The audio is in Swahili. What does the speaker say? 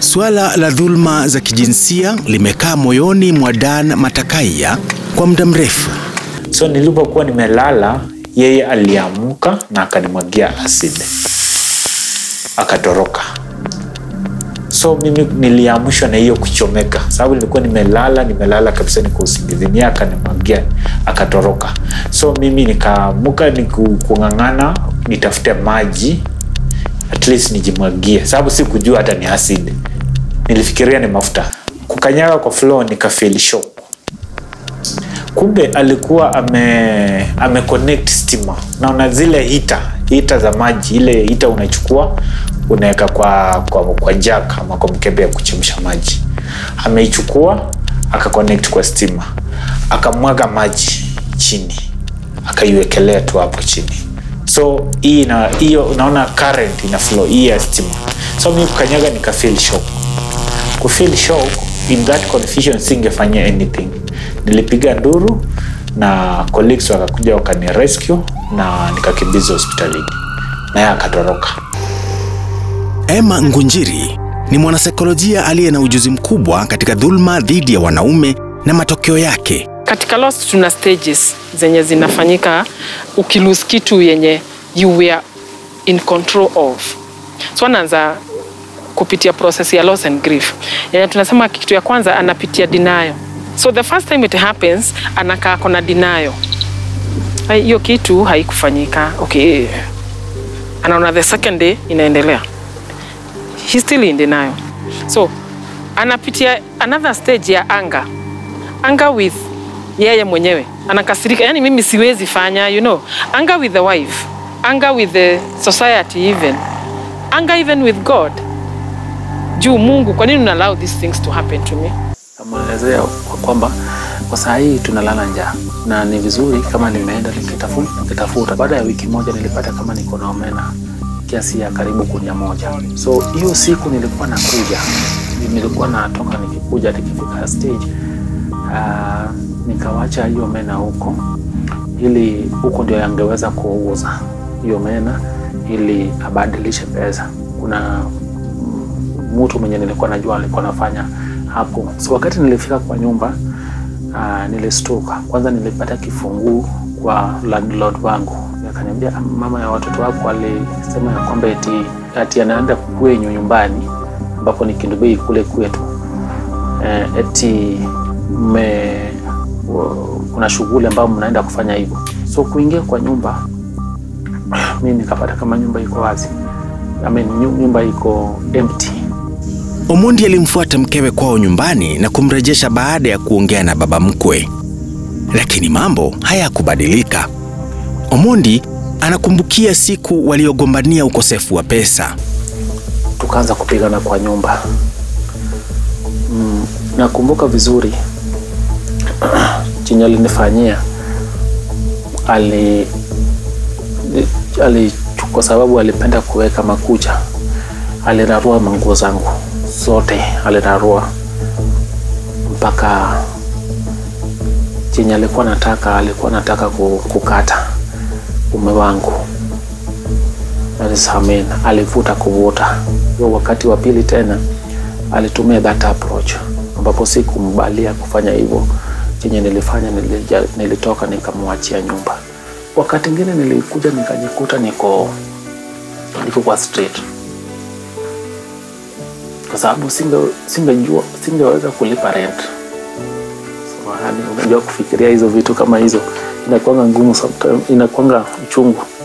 Swala la dhulma za kijinsia limekaa moyoni mwa Dan Matakaya kwa muda mrefu. So nilipokuwa nimelala, yeye aliamka na akanimwagia asidi. Akatoroka. So mimi niliamshwa na hiyo kuchomeka. Sababu nilikuwa nimelala kabisa niko usingizini, akanimwagia akatoroka. So mimi nikaamuka nikung'ang'ana nitafute maji. At least nijimwagie. Sababu si kujua hata ni acid. Nilifikiria ni mafuta. Kukanyaga kwa floor nikafeel shock. Kumbe alikuwa ameconnect stima. Na una zile heater za maji. Ile heater unachukua, unaweka kwa jack ama kwa mkebe ya kuchemsha maji. Ameichukua, akaconnect kwa stima. Akamwaga maji chini. Akaiwekelea tu hapo chini. So hii na hiyo unaona current ina flow hii stima. So mimi kukanyaga nika feel shock. Ku feel shock in that confusion singefanya anything. Nilipiga nduru na colleagues wakakuja wakani rescue na nikakimbiza hospitalini. Na yeye akatoroka. Emma Ngunjiri ni mwanasaikolojia aliye na ujuzi mkubwa katika dhulma dhidi ya wanaume na matokeo yake. Katika loss tuna stages zenye zinafanyika ukilose kitu yenye you were in control of. So anaanza kupitia process ya loss and grief. Yaani tunasema kitu ya kwanza anapitia denial. So the first time it happens anakaa kona denial. Hiyo kitu haikufanyika. Okay. Anaona the second day inaendelea. He's still in denial. So anapitia another stage ya anger. Anger with yeye mwenyewe anakasirika, yani mimi siwezi fanya, you know, anger with the wife, anger with the society, even anger even with God. Juu Mungu, kwa nini unallow these things to happen to me? Amelezea kwamba kwa saa hii tunalala njaa na ni vizuri kama nimeenda nikitafuta. Baada ya wiki moja nilipata kama niko na omena kiasi ya karibu kunia moja. So hiyo siku nilikuwa nakuja, nilikuwa natoka nikikuja nikifika stage nikawacha hiyo mena huko ili huko ndio yangeweza kuuza hiyo mena ili abadilishe pesa. Kuna mtu mwenye nilikuwa najua alikuwa anafanya hapo. So wakati nilifika kwa nyumba nilistoka. Kwanza nilipata kifunguu kwa landlord wangu. Akaniambia mama ya watoto wako alisema ya kwamba eti anaenda kwenyu nyumbani ambapo ni Kindubei kule kwetu. Eti kuna shughuli ambayo mnaenda kufanya hivyo. So kuingia kwa nyumba mimi nikapata kama nyumba iko wazi. I mean nyumba iko empty. Omondi alimfuata mkewe kwao nyumbani na kumrejesha baada ya kuongea na baba mkwe. Lakini mambo hayakubadilika. Omondi anakumbukia siku waliogombania ukosefu wa pesa. Tukaanza kupigana kwa nyumba. Nakumbuka vizuri chenye alinifanyia. Kwa sababu alipenda kuweka makucha, alirarua manguo zangu zote, alirarua mpaka chenye alikuwa nataka kukata ume wangu. Alisameni, alivuta kuvuta. Yo wakati wa pili tena alitumia that approach ambapo sikumbalia kufanya hivyo. Chenye nilifanya nilitoka nikamwachia nyumba. Wakati mwingine nilikuja nikajikuta niko kwa street. Kwa sababu singeweza kulipa rent. So hadi unajua kufikiria hizo vitu kama hizo inakuwa ngumu sometimes, inakuwa uchungu.